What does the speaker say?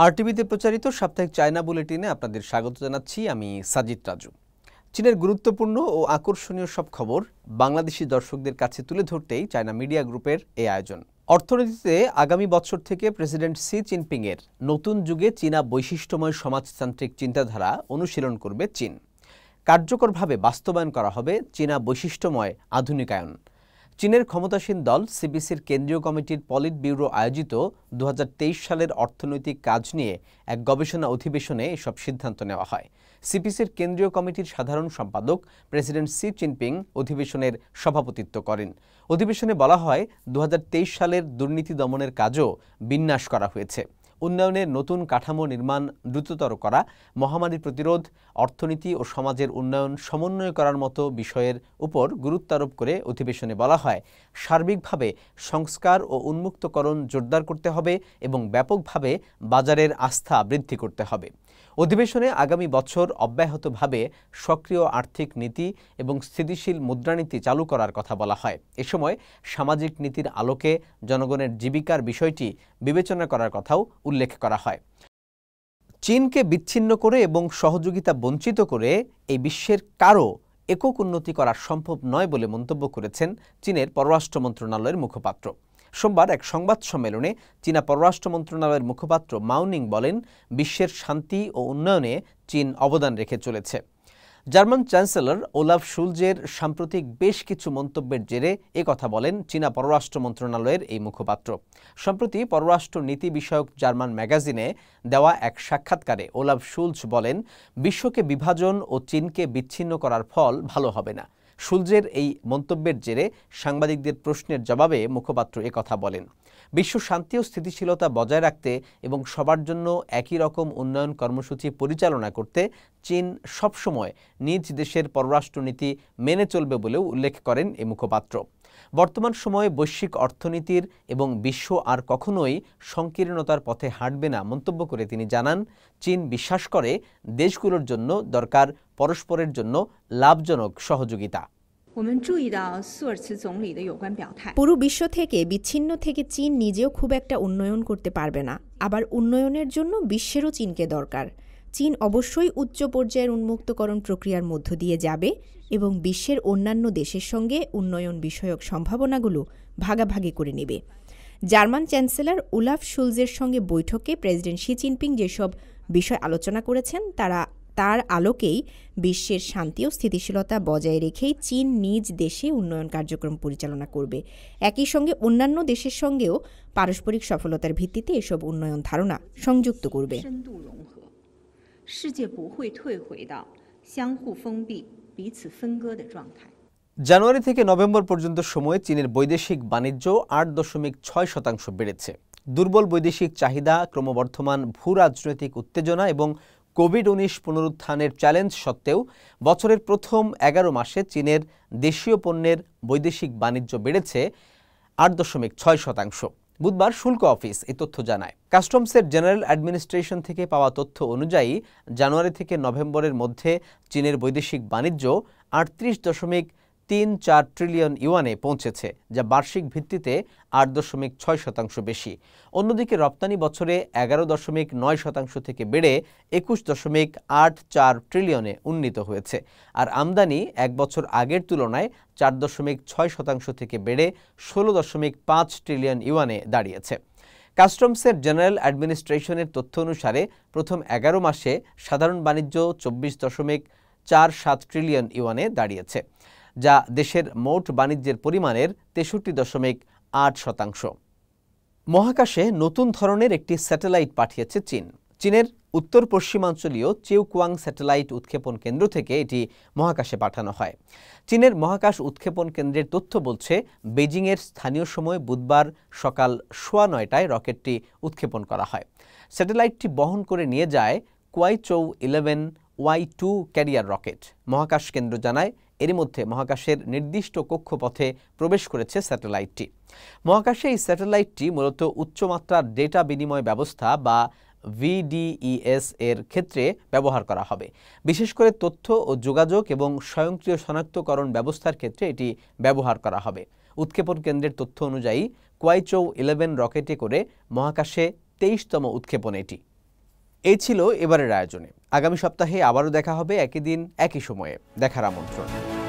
आरटीवीते प्रचारित साप्ताहिक चायना बुलेटिने आपनादेर स्वागत जानाচ্ছি আমি সাজিদ রাজু। চীনের গুরুত্বপূর্ণ ও আকর্ষণীয় সব খবর বাংলাদেশী দর্শকদের কাছে তুলে ধরতেই চায়না মিডিয়া গ্রুপের এই আয়োজন। অর্থনীতিতে আগামী বছর থেকে প্রেসিডেন্ট শি জিনপিং এর নতুন যুগে চীনা বৈশিষ্ট্যময় সমাজতান্ত্রিক চিন্তাধারা অনুশীলন করবে চীন। কার্যকরভাবে বাস্তবায়ন করা হবে চীনা বৈশিষ্ট্যময় আধুনিকায়ন। চীনের ক্ষমতাসীন দল সিবিসির কেন্দ্রীয় কমিটির পলিট ব্যুরো আয়োজিত 2023 সালের অর্থনৈতিক কাজ নিয়ে এক গবেষণা অধিবেশনে এসব সিদ্ধান্ত নেওয়া হয়। সিবিসির কেন্দ্রীয় কমিটির সাধারণ সম্পাদক প্রেসিডেন্ট শি জিনপিং অধিবেশনের সভাপতিত্ব করেন। অধিবেশনে বলা হয় 2023 সালের দুর্নীতি দমনের কাজও বিন্যাস করা হয়েছে। উন্নয়নের নতুন কাঠামো নির্মাণ দ্রুততর করা, মহামারী প্রতিরোধ, অর্থনীতি ও সমাজের উন্নয়ন সমন্বয় করার মতো বিষয়ের উপর গুরুত্ব আরোপ করে অধিবেশনে বলা হয় সার্বিকভাবে সংস্কার ও উন্মুক্তকরণ জোরদার করতে হবে এবং ব্যাপকভাবে বাজারের আস্থা বৃদ্ধি করতে হবে। অধিবেশনে আগামী বছর অব্যাহতভাবে সক্রিয় আর্থিক নীতি এবং স্থিতিশীল মুদ্রানীতি চালু করার কথা বলা হয়। এ সময় সামাজিক নীতির আলোকে জনগণের জীবিকার বিষয়টি বিবেচনা করার কথাও উল্লেখ করা হয়। চীনকে বিচ্ছিন্ন করে এবং সহযোগিতা বঞ্চিত করে এই বিশ্বের কারো একক উন্নতি করা সম্ভব নয় বলে মন্তব্য করেছেন চীনের পররাষ্ট্র মন্ত্রণালয়ের মুখপাত্র। সোমবার এক সংবাদ সম্মেলনে চীনা পররাষ্ট্র মন্ত্রণালয়ের মুখপাত্র মাউনিং বলেন, বিশ্বের শান্তি ও উন্নয়নে চীন অবদান রেখে চলেছে। জার্মান চ্যান্সেলর ওলাফ শুলজের সাম্প্রতিক বেশ কিছু মন্তব্যের জেরে এ কথা বলেন চীনা পররাষ্ট্র মন্ত্রণালয়ের এই মুখপাত্র। সম্প্রতি পররাষ্ট্র নীতি বিষয়ক জার্মান ম্যাগাজিনে দেওয়া এক সাক্ষাৎকারে ওলাফ শুলজ বলেন, বিশ্বকে বিভাজন ও চীনকে বিচ্ছিন্ন করার ফল ভালো হবে না। শুলজের এই মন্তব্যের জেরে সাংবাদিকদের প্রশ্নের জবাবে মুখপাত্র এ কথা বলেন। বিশ্ব শান্তি ও স্থিতিশীলতা বজায় রাখতে এবং সবার জন্য একই রকম উন্নয়ন কর্মসূচি পরিচালনা করতে চীন সবসময় নিজ দেশের পররাষ্ট্রনীতি মেনে চলবে বলেও উল্লেখ করেন এই মুখপাত্র। বর্তমান সময়ে বৈশ্বিক অর্থনীতির এবং বিশ্ব আর কখনোই সংকীর্ণতার পথে হাঁটবে না মন্তব্য করে তিনি জানান, চীন বিশ্বাস করে দেশগুলোর জন্য দরকার পরস্পরের জন্য লাভজনক সহযোগিতা। পুরো বিশ্ব থেকে বিচ্ছিন্ন থেকে চীন নিজেও খুব একটা উন্নয়ন করতে পারবে না। আবার উন্নয়নের জন্য বিশ্বেরও চীনকে দরকার। চীন অবশ্যই উচ্চ পর্যায়ের উন্মুক্তকরণ প্রক্রিয়ার মধ্য দিয়ে যাবে এবং বিশ্বের অন্যান্য দেশের সঙ্গে উন্নয়ন বিষয়ক সম্ভাবনাগুলো ভাগাভাগি করে নেবে। জার্মান চ্যান্সেলর ওলাফ শুলজের সঙ্গে বৈঠকে প্রেসিডেন্ট শি জিনপিং যেসব বিষয় আলোচনা করেছেন তার আলোকেই বিশ্বের শান্তি ও স্থিতিশীলতা বজায় রেখেই চীন নিজ দেশে উন্নয়ন কার্যক্রম পরিচালনা করবে। একই সঙ্গে অন্যান্য দেশের সঙ্গেও পারস্পরিক সফলতার ভিত্তিতে এসব উন্নয়ন ধারণা সংযুক্ত করবে। জানুয়ারি থেকে নভেম্বর পর্যন্ত সময়ে চীনের বৈদেশিক বাণিজ্য 8.6% বেড়েছে। দুর্বল বৈদেশিক চাহিদা, ক্রমবর্ধমান ভূরাজনৈতিক উত্তেজনা এবং কোভিড-19 পুনরুত্থানের চ্যালেঞ্জ সত্ত্বেও বছরের প্রথম 11 মাসে চীনের দেশীয় পণ্যের বৈদেশিক বাণিজ্য বেড়েছে 8.6%। বুধবার শুল্ক অফিস এই তথ্য জানায়। কাস্টমসের জেনারেল অ্যাডমিনিস্ট্রেশন থেকে পাওয়া তথ্য অনুযায়ী জানুয়ারি থেকে নভেম্বরের মধ্যে চীনের বৈদেশিক বাণিজ্য 38.34 ট্রিলিয়ন ইউয়ানে পৌঁছেছে, যা বার্ষিক ভিত্তিতে 8.6% বেশি। অন্যদিকে রপ্তানি বছরে 11.9% থেকে বেড়ে 21.84 ট্রিলিয়নে উন্নীত হয়েছে, আর আমদানি এক বছর আগের তুলনায় 4.6% থেকে বেড়ে 16.5 ট্রিলিয়ন ইউয়ানে দাঁড়িয়েছে। কাস্টমসের জেনারেল অ্যাডমিনিস্ট্রেশনের তথ্য অনুসারে প্রথম 11 মাসে সাধারণ বাণিজ্য 24.47 ট্রিলিয়ন ইউয়ানে দাঁড়িয়েছে, যা দেশের মোট বাণিজ্যের পরিমাণের 63.8%। মহাকাশে নতুন ধরনের একটি স্যাটেলাইট পাঠিয়েছে চীন। চীনের উত্তর পশ্চিমাঞ্চলীয় চিউকুয়াং স্যাটেলাইট উৎক্ষেপণ কেন্দ্র থেকে এটি মহাকাশে পাঠানো হয়। চীনের মহাকাশ উৎক্ষেপণ কেন্দ্রের তথ্য বলছে, বেজিংয়ের স্থানীয় সময় বুধবার সকাল 9:15 রকেটটি উৎক্ষেপণ করা হয়। স্যাটেলাইটটি বহন করে নিয়ে যায় কোয়াইচৌ 11Y2 ক্যারিয়ার রকেট। মহাকাশ কেন্দ্র জানায়, এর মধ্যে মহাকাশের নির্দিষ্ট কক্ষপথে প্রবেশ করেছে স্যাটেলাইটটি। মহাকাশে এই স্যাটেলাইটটি মূলত উচ্চমাত্রার ডেটা বিনিময় ব্যবস্থা বা VDES এর ক্ষেত্রে ব্যবহার করা হবে। বিশেষ করে তথ্য ও যোগাযোগ এবং স্বয়ংক্রিয় শনাক্তকরণ ব্যবস্থার ক্ষেত্রে এটি ব্যবহার করা হবে। উৎক্ষেপণ কেন্দ্রের তথ্য অনুযায়ী কোয়াইচৌ 11 রকেটে করে মহাকাশে 23তম উৎক্ষেপণ এটি। এই ছিল এবারের আয়োজনে। আগামী সপ্তাহে আবারও দেখা হবে একই দিন একই সময়ে। দেখার আমন্ত্রণ।